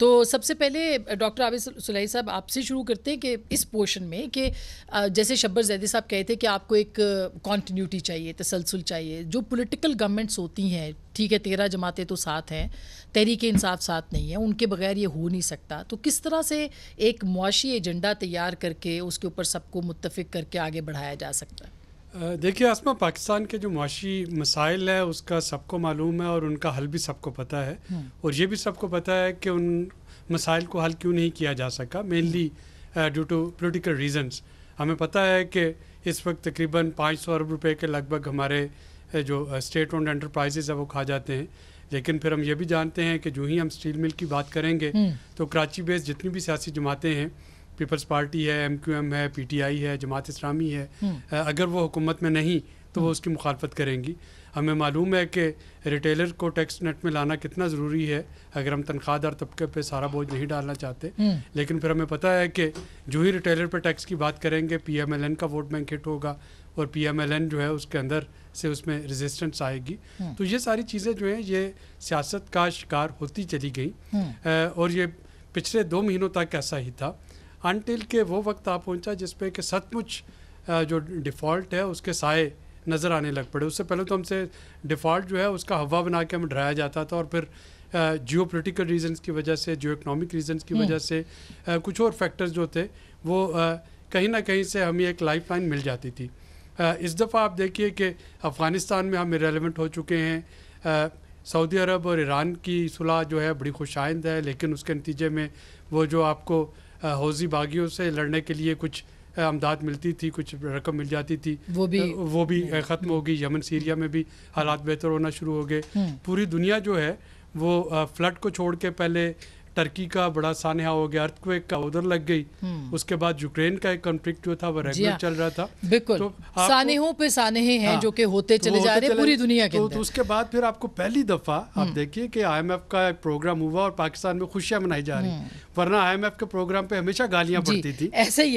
तो सबसे पहले डॉक्टर आवेश सुलही साहब आपसे शुरू करते हैं कि इस पोर्शन में कि जैसे शब्बर जैदी साहब कहते हैं कि आपको एक कॉन्टीन्यूटी चाहिए, तसलसल चाहिए, जो पॉलिटिकल गवर्नमेंट्स होती हैं, ठीक है 13 जमातें तो साथ हैं, तहरीक इंसाफ साथ नहीं है, उनके बगैर ये हो नहीं सकता। तो किस तरह से एक मुआशी एजेंडा तैयार करके उसके ऊपर सबको मुत्तफिक करके आगे बढ़ाया जा सकता है? देखिए आसमा, पाकिस्तान के जो मुआशी मसाइल है उसका सबको मालूम है और उनका हल भी सबको पता है, और ये भी सबको पता है कि उन मसाइल को हल क्यों नहीं किया जा सका, mainly due to political reasons. हमें पता है कि इस वक्त तकरीबन 500 अरब रुपए के लगभग हमारे जो स्टेट ओन्ड एंटरप्राइजेज़ है वो खा जाते हैं, लेकिन फिर हम ये भी जानते हैं कि जो ही हम स्टील मिल की बात करेंगे तो कराची बेस्ड जितनी भी सियासी जमातें हैं, पीपल्स पार्टी है, एमक्यूएम है, पीटीआई है, जमात इस्लामी है, अगर वो हुकूमत में नहीं तो वो उसकी मुखालफत करेंगी। हमें मालूम है कि रिटेलर को टैक्स नेट में लाना कितना ज़रूरी है अगर हम तनख्वाहदार तबके पे सारा बोझ नहीं डालना चाहते, लेकिन फिर हमें पता है कि जो ही रिटेलर पे टैक्स की बात करेंगे PMLN का वोट बैंक हिट होगा और PMLN जो है उसके अंदर से उसमें रेजिस्टेंस आएगी। तो ये सारी चीज़ें जो हैं ये सियासत का शिकार होती चली गई, और ये पिछले 2 महीनों तक ऐसा ही था अनटिल के वो वक्त आ पहुंचा जिसपे कि सचमुच जो डिफ़ॉल्ट है उसके साए नज़र आने लग पड़े। उससे पहले तो हमसे डिफ़ॉल्ट जो है उसका हवा बना के हमें डराया जाता था, और फिर जियोपॉलिटिकल रीजंस की वजह से, जियो इकनॉमिक रीजंस की वजह से, कुछ और फैक्टर्स जो थे वो कहीं ना कहीं से हमें एक लाइफ लाइन मिल जाती थी। इस दफ़ा आप देखिए कि अफ़गानिस्तान में हम इरेलेवेंट हो चुके हैं, सऊदी अरब और ईरान की सुलह जो है बड़ी खुशाइंद है, लेकिन उसके नतीजे में वो जो आपको हौजी बागियों से लड़ने के लिए कुछ अमदाद मिलती थी, कुछ रकम मिल जाती थी, वो भी ख़त्म हो गई। यमन सीरिया में भी हालात बेहतर होना शुरू हो गए। पूरी दुनिया जो है वो फ्लड को छोड़ के पहले टर्की का बड़ा सानहा हो गया, अर्थक्वेक का उधर लग गई, उसके बाद यूक्रेन का एक कॉन्फ्लिक्ट जो था वो रेगुलर चल रहा था, बिल्कुल तो सानहों पे सानहे हैं जो कि होते चले जा रहे पूरी दुनिया के। तो उसके बाद फिर आपको पहली दफ़ा आप देखिए कि IMF का एक प्रोग्राम हुआ और पाकिस्तान में खुशियाँ मनाई जा रही, वरना IMF के प्रोग्राम पे हमेशा गालियाँ पड़ती थी। ऐसे ही